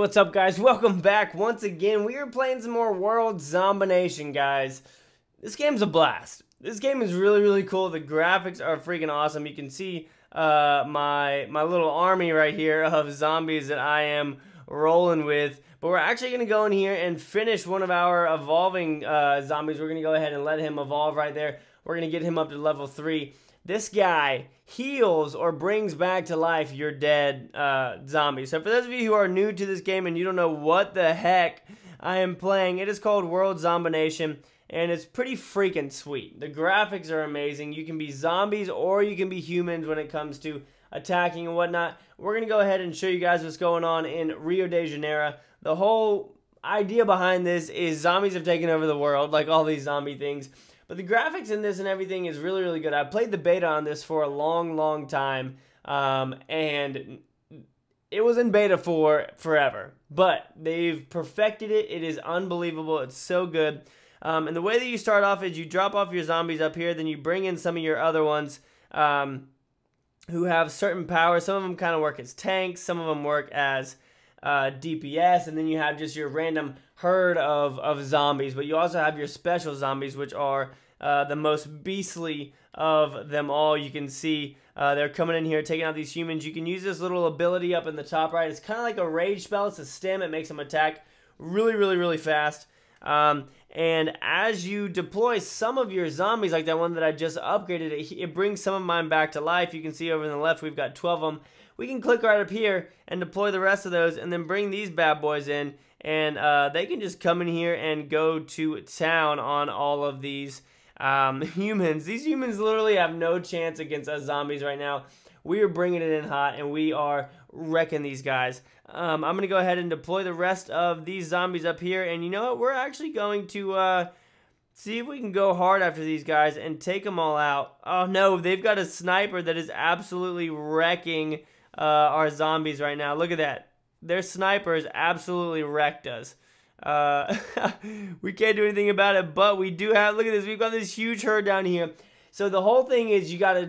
what's up, guys? Welcome back once again. We are playing some more World Zombination, guys. This game's a blast. This game is really, really cool. The graphics are freaking awesome. You can see my little army right here of zombies that I am rolling with. But we're actually going to go in here and finish one of our evolving zombies. We're going to go ahead and let him evolve right there. We're going to get him up to level 3. This guy heals or brings back to life your dead zombie. So for those of you who are new to this game and you don't know what the heck I am playing, it is called World Zombination, and it's pretty freaking sweet. The graphics are amazing. You can be zombies or you can be humans when it comes to attacking and whatnot. We're going to go ahead and show you guys what's going on in Rio de Janeiro. The whole idea behind this is zombies have taken over the world, like all these zombie things. But the graphics in this and everything is really, really good. I played the beta on this for a long, long time, and it was in beta for forever. But they've perfected it. It is unbelievable. It's so good. And the way that you start off is you drop off your zombies up here, then you bring in some of your other ones who have certain powers. Some of them kind of work as tanks. Some of them work as DPS, and then you have just your random herd of zombies, but you also have your special zombies, which are the most beastly of them all. You can see they're coming in here, taking out these humans. You can use this little ability up in the top right. It's kind of like a rage spell. It's a stem. It makes them attack really, really, really fast. And as you deploy some of your zombies, like that one that I just upgraded, it brings some of mine back to life. You can see over on the left, we've got 12 of them. We can click right up here and deploy the rest of those, and then bring these bad boys in, and they can just come in here and go to town on all of these humans. These humans literally have no chance against us zombies right now. We are bringing it in hot, and we are wrecking these guys. I'm going to go ahead and deploy the rest of these zombies up here. And you know what? We're actually going to see if we can go hard after these guys and take them all out. Oh, no. They've got a sniper that is absolutely wrecking our zombies right now. Look at that. Their snipers absolutely wrecked us. We can't do anything about it, but we do have... Look at this. We've got this huge herd down here. So the whole thing is you gotta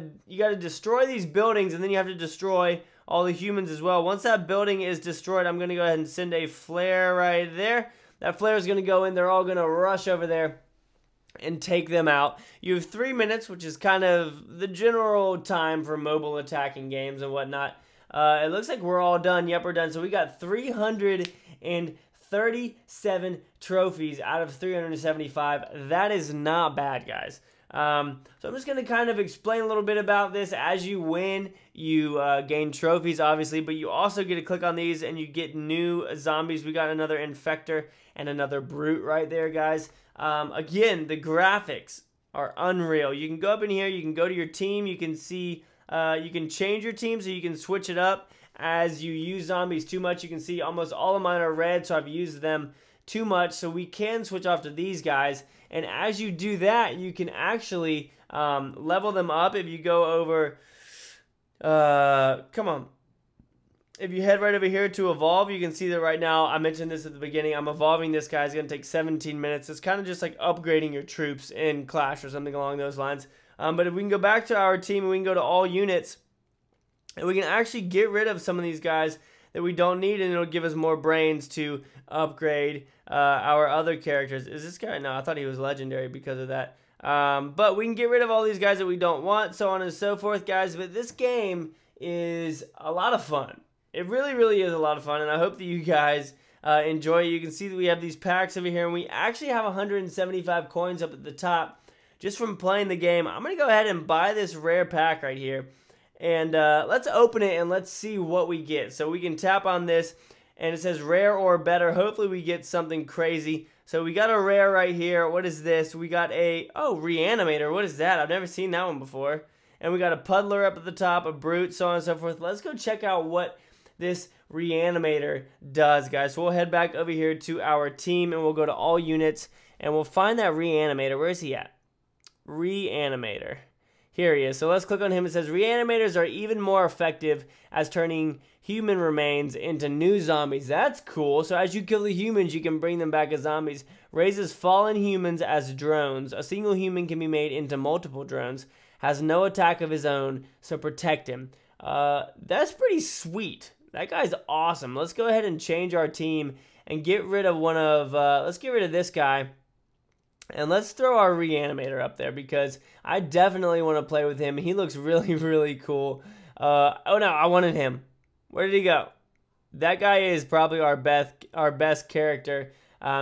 destroy these buildings, and then you have to destroy all the humans as well. Once that building is destroyed, I'm gonna go ahead and send a flare right there. That flare is gonna go in. They're all gonna rush over there and take them out. You have 3 minutes, which is kind of the general time for mobile attacking games and whatnot. It looks like we're all done. Yep, we're done. So we got 337 trophies out of 375. That is not bad, guys. So I'm just going to kind of explain a little bit about this. As you win, you gain trophies, obviously, but you also get to click on these and you get new zombies. We got another Infector and another Brute right there, guys. Again, the graphics are unreal. You can go up in here, you can go to your team, you can see, you can change your team so you can switch it up as you use zombies too much. You can see almost all of mine are red, so I've used them too much, so we can switch off to these guys. And as you do that, you can actually level them up. If you go over, if you head right over here to evolve, you can see that right now, I mentioned this at the beginning, I'm evolving this guy. It's going to take 17 minutes. It's kind of just like upgrading your troops in Clash or something along those lines. But if we can go back to our team, and we can go to all units, and we can actually get rid of some of these guys that we don't need, and it'll give us more brains to upgrade our other characters. Is this guy? No, I thought he was legendary because of that. But we can get rid of all these guys that we don't want, so on and so forth, guys. But this game is a lot of fun. It really, really is a lot of fun, and I hope that you guys enjoy it. You can see that we have these packs over here, and we actually have 175 coins up at the top just from playing the game. I'm going to go ahead and buy this rare pack right here. And let's open it and let's see what we get. So we can tap on this and it says rare or better. Hopefully we get something crazy. So we got a rare right here. What is this? We got a, oh, Reanimator. What is that? I've never seen that one before. And we got a Puddler up at the top, a Brute, so on and so forth. Let's go check out what this Reanimator does, guys. So we'll head back over here to our team and we'll go to all units and we'll find that Reanimator. Where is he at? Reanimator. Here he is. So let's click on him. It says, Reanimators are even more effective as turning human remains into new zombies. That's cool. So as you kill the humans, you can bring them back as zombies. Raises fallen humans as drones. A single human can be made into multiple drones. Has no attack of his own, so protect him. That's pretty sweet. That guy's awesome. Let's go ahead and change our team and get rid of one of, let's get rid of this guy. And let's throw our reanimator up there because I definitely want to play with him. He looks really, really cool. Oh no, I wanted him. Where did he go? That guy is probably our best character.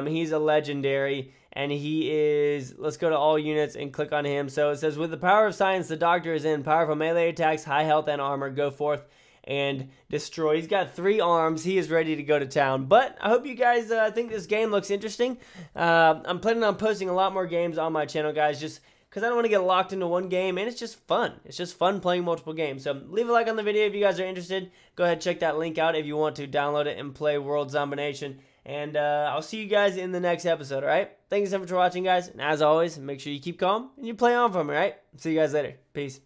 He's a legendary, and he is, let's go to all units and click on him. So it says, with the power of science, the doctor is in powerful melee attacks, high health and armor, go forth and destroy. He's got 3 arms. He is ready to go to town. But I hope you guys think this game looks interesting. I'm planning on posting a lot more games on my channel, guys, just because I don't want to get locked into one game, and it's just fun. It's just fun playing multiple games. So leave a like on the video if you guys are interested. Go ahead and check that link out if you want to download it and play World Zombination. And I'll see you guys in the next episode, all right? Thank you so much for watching, guys. And as always, make sure you keep calm and you play on for me, all right? See you guys later. Peace.